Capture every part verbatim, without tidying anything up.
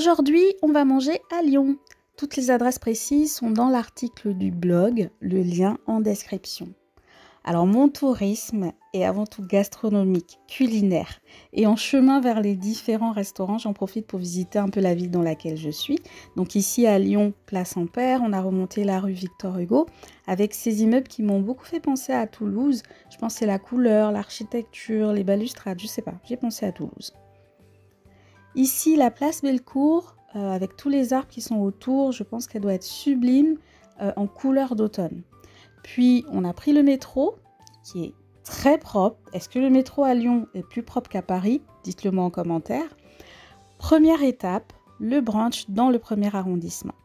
Aujourd'hui, on va manger à Lyon. Toutes les adresses précises sont dans l'article du blog, le lien en description. Alors mon tourisme est avant tout gastronomique, culinaire. Et en chemin vers les différents restaurants, j'en profite pour visiter un peu la ville dans laquelle je suis. Donc ici à Lyon, place Ampère, on a remonté la rue Victor Hugo avec ces immeubles qui m'ont beaucoup fait penser à Toulouse. Je pense que c'est la couleur, l'architecture, les balustrades, je sais pas, j'ai pensé à Toulouse. Ici la place Bellecour, euh, avec tous les arbres qui sont autour, je pense qu'elle doit être sublime euh, en couleur d'automne. Puis, on a pris le métro, qui est très propre. Est-ce que le métro à Lyon est plus propre qu'à Paris? Dites-le moi en commentaire. Première étape, le brunch dans le premier arrondissement.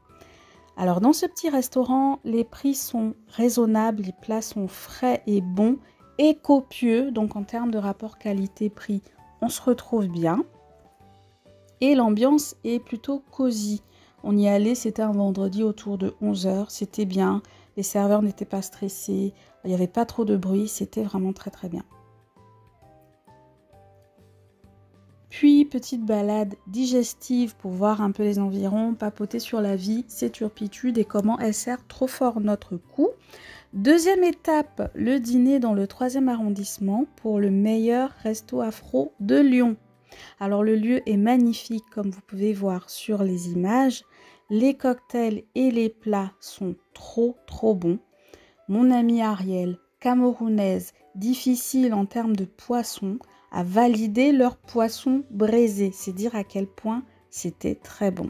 Alors, dans ce petit restaurant, les prix sont raisonnables, les plats sont frais et bons et copieux. Donc, en termes de rapport qualité-prix, on se retrouve bien. Et l'ambiance est plutôt cosy. On y allait, c'était un vendredi autour de onze heures, c'était bien. Les serveurs n'étaient pas stressés, il n'y avait pas trop de bruit, c'était vraiment très très bien. Puis, petite balade digestive pour voir un peu les environs, papoter sur la vie, ses turpitudes et comment elle serre trop fort notre cou. Deuxième étape, le dîner dans le troisième arrondissement pour le meilleur resto afro de Lyon. Alors le lieu est magnifique comme vous pouvez voir sur les images. Les cocktails et les plats sont trop trop bons. Mon amie Ariel, camerounaise, difficile en termes de poisson, a validé leur poisson braisé. C'est dire à quel point c'était très bon.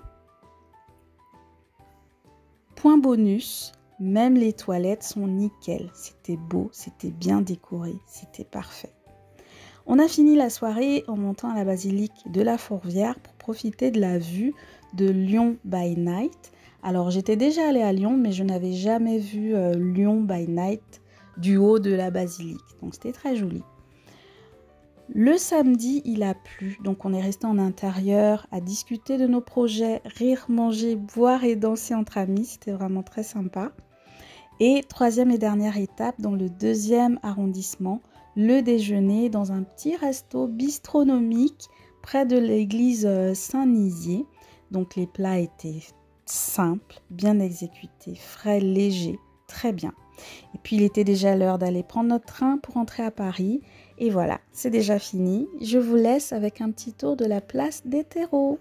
Point bonus, même les toilettes sont nickel. C'était beau, c'était bien décoré, c'était parfait. On a fini la soirée en montant à la basilique de la Fourvière pour profiter de la vue de Lyon by Night. Alors j'étais déjà allée à Lyon, mais je n'avais jamais vu euh, Lyon by Night du haut de la basilique. Donc c'était très joli. Le samedi, il a plu, donc on est resté en intérieur à discuter de nos projets, rire, manger, boire et danser entre amis. C'était vraiment très sympa. Et troisième et dernière étape, dans le deuxième arrondissement, le déjeuner dans un petit resto bistronomique près de l'église Saint-Nizier. Donc les plats étaient simples, bien exécutés, frais, légers, très bien. Et puis il était déjà l'heure d'aller prendre notre train pour entrer à Paris. Et voilà, c'est déjà fini. Je vous laisse avec un petit tour de la place des terreaux.